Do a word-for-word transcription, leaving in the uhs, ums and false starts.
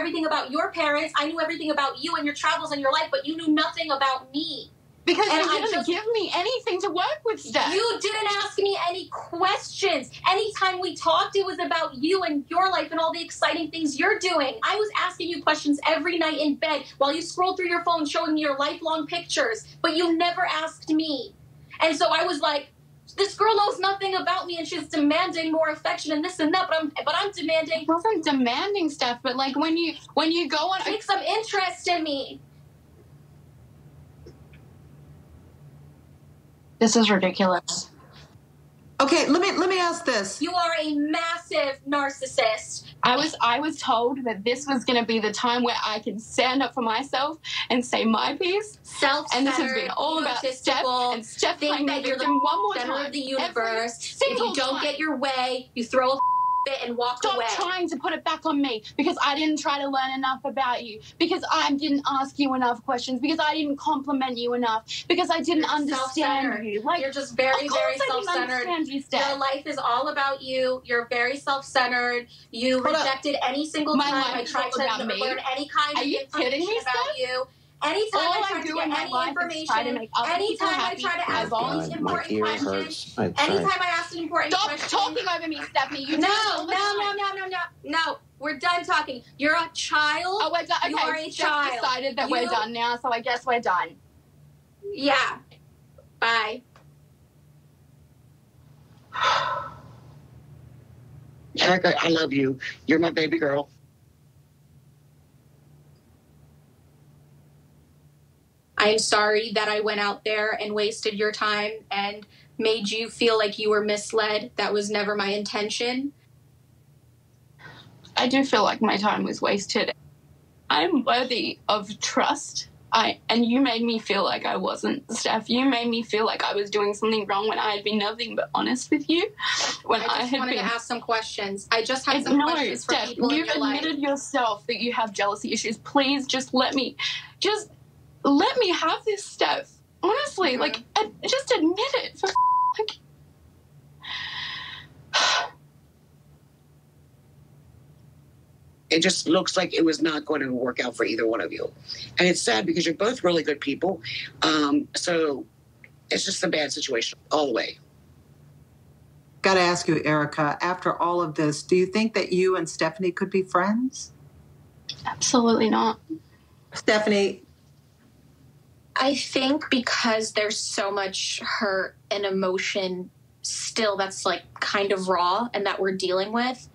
everything about your parents. I knew everything about you and your travels and your life, but you knew nothing about me. Because and you didn't just, give me anything to work with, Steph. You didn't ask me any questions. Anytime we talked, it was about you and your life and all the exciting things you're doing. I was asking you questions every night in bed while you scrolled through your phone showing me your lifelong pictures, but you never asked me. And so I was like, this girl knows nothing about me, and she's demanding more affection and this and that. But I'm, but I'm demanding. It wasn't demanding stuff, but like when you when you go on, take some interest in me. This is ridiculous. Okay, let me let me ask this. You are a massive narcissist. I was I was told that this was going to be the time where I could stand up for myself and say my piece. Self-centered, and this has been all about Steph and Steph playing that you're the one more center time of the universe. If you don't time. get your way, you throw a bit and walk Stop away. Stop trying to put it back on me because I didn't try to learn enough about you, because I didn't ask you enough questions, because I didn't compliment you enough, because I didn't you're understand you. Like, you're just very, very self-centered. You, your life is all about you. You're very self-centered. You Hold rejected up. any single my time I tried to me. learn any kind Are of information me, about you. Anytime All I try I to get any information, anytime I try to ask an important question, anytime I ask an important question. Stop talking over me, Stephanie. You no, no, no, no, no, no, no. We're done talking. You're a child. Oh, we're done. Okay, you are a child. Just decided that you... we're done now, so I guess we're done. Yeah. Bye. Erica, I love you. You're my baby girl. I'm sorry that I went out there and wasted your time and made you feel like you were misled. That was never my intention. I do feel like my time was wasted. I'm worthy of trust. I and you made me feel like I wasn't, Steph. You made me feel like I was doing something wrong when I had been nothing but honest with you. When I, just I had wanted been, to ask some questions. I just had some no, questions for Steph, people you've in your admitted life. yourself that you have jealousy issues. Please just let me, just. Let me have this, Steph. Honestly, mm-hmm. like, ad- just admit it. For f- like... It just looks like it was not going to work out for either one of you. And it's sad because you're both really good people. Um, so it's just a bad situation all the way. Got to ask you, Erica, after all of this, do you think that you and Stephanie could be friends? Absolutely not. Stephanie... I think because there's so much hurt and emotion still that's like kind of raw and that we're dealing with,